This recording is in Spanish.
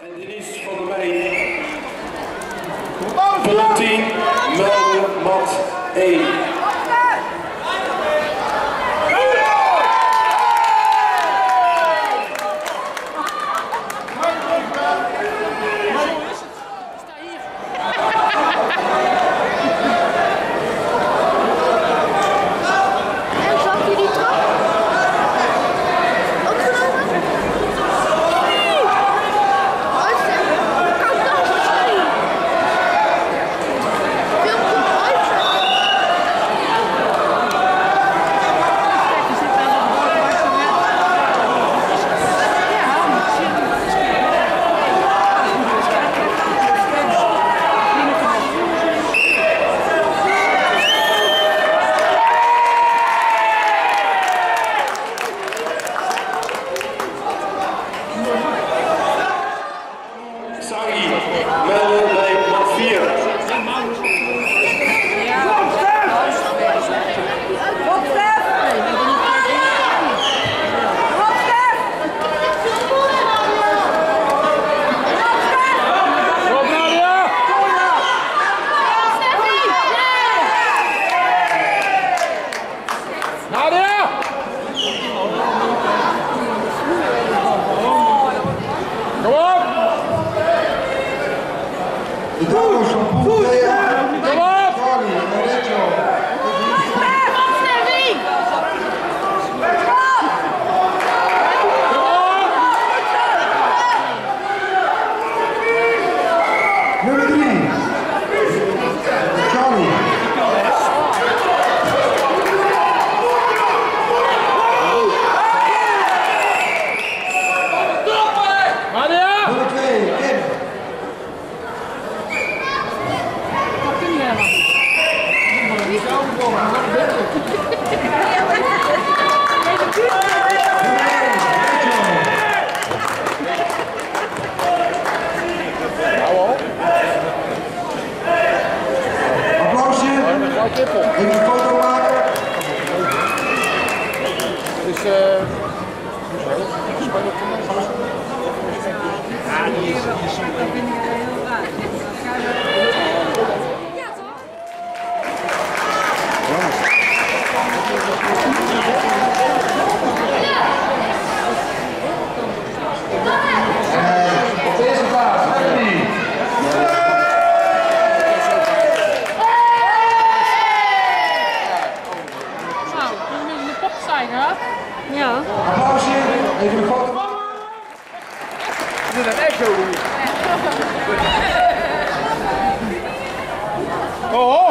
And it is for the main. 14, Melbourne Mott A. Oh!